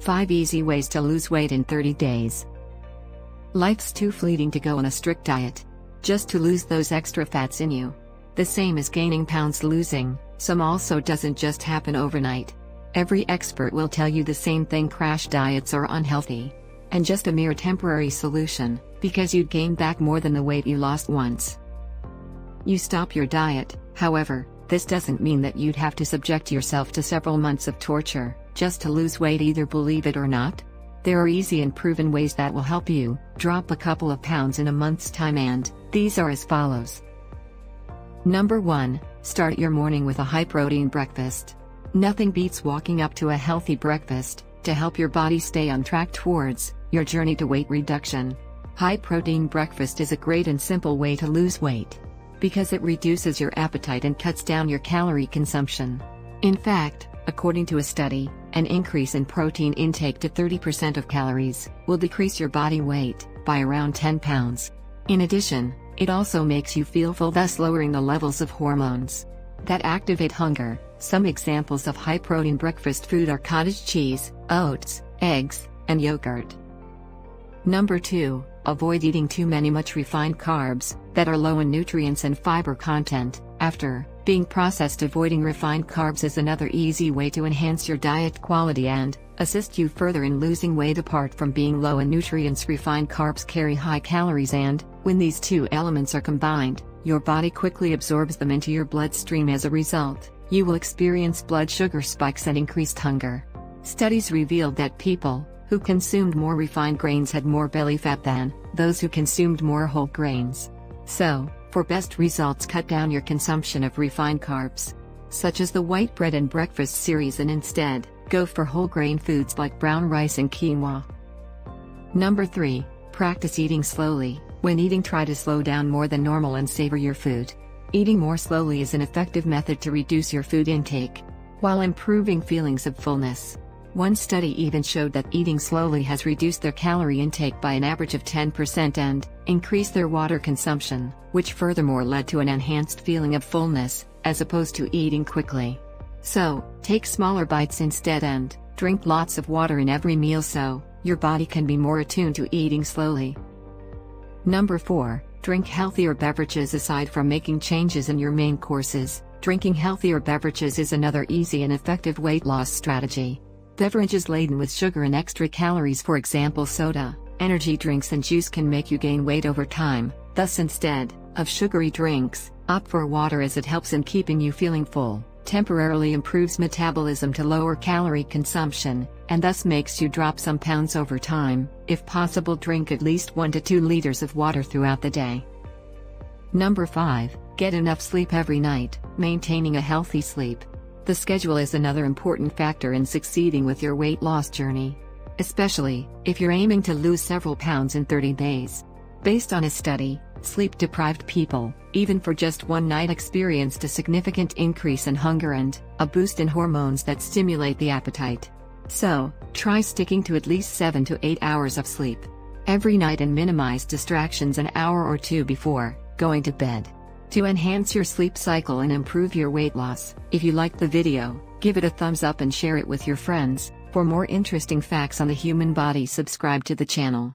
5 Easy Ways to Lose Weight in 30 Days. Life's too fleeting to go on a strict diet, just to lose those extra fats in you. The same as gaining pounds losing, some also doesn't just happen overnight. Every expert will tell you the same thing: crash diets are unhealthy, and just a mere temporary solution, because you'd gain back more than the weight you lost once you stop your diet. However, this doesn't mean that you'd have to subject yourself to several months of torture, just to lose weight either, believe it or not. There are easy and proven ways that will help you drop a couple of pounds in a month's time, and these are as follows. Number 1, start your morning with a high-protein breakfast. Nothing beats walking up to a healthy breakfast, to help your body stay on track towards your journey to weight reduction. High-protein breakfast is a great and simple way to lose weight, because it reduces your appetite and cuts down your calorie consumption. In fact, according to a study, an increase in protein intake to 30% of calories will decrease your body weight by around 10 pounds. In addition, it also makes you feel full, thus lowering the levels of hormones that activate hunger. Some examples of high-protein breakfast food are cottage cheese, oats, eggs, and yogurt. Number 2, avoid eating too many refined carbs that are low in nutrients and fiber content. After being processed, avoiding refined carbs is another easy way to enhance your diet quality and assist you further in losing weight. Apart from being low in nutrients, refined carbs carry high calories, and when these two elements are combined, your body quickly absorbs them into your bloodstream. As a result, you will experience blood sugar spikes and increased hunger. Studies revealed that people who consumed more refined grains had more belly fat than those who consumed more whole grains. So, for best results, cut down your consumption of refined carbs, such as the white bread and breakfast cereals, and instead, go for whole grain foods like brown rice and quinoa. Number 3, practice eating slowly. When eating, try to slow down more than normal and savor your food. Eating more slowly is an effective method to reduce your food intake, while improving feelings of fullness. One study even showed that eating slowly has reduced their calorie intake by an average of 10% and increased their water consumption, which furthermore led to an enhanced feeling of fullness, as opposed to eating quickly. So, take smaller bites instead and drink lots of water in every meal so your body can be more attuned to eating slowly. Number 4, drink healthier beverages. Aside from making changes in your main courses, drinking healthier beverages is another easy and effective weight loss strategy. Beverages laden with sugar and extra calories, for example soda, energy drinks, and juice, can make you gain weight over time. Thus, instead of sugary drinks, opt for water, as it helps in keeping you feeling full, temporarily improves metabolism to lower calorie consumption, and thus makes you drop some pounds over time. If possible, drink at least 1 to 2 liters of water throughout the day. Number 5, get enough sleep every night. Maintaining a healthy sleep. The schedule is another important factor in succeeding with your weight loss journey, especially if you're aiming to lose several pounds in 30 days. Based on a study, sleep-deprived people, even for just one night, experienced a significant increase in hunger and a boost in hormones that stimulate the appetite. So, try sticking to at least 7 to 8 hours of sleep every night and minimize distractions an hour or two before going to bed. To enhance your sleep cycle and improve your weight loss, if you liked the video, give it a thumbs up and share it with your friends. For more interesting facts on the human body, subscribe to the channel.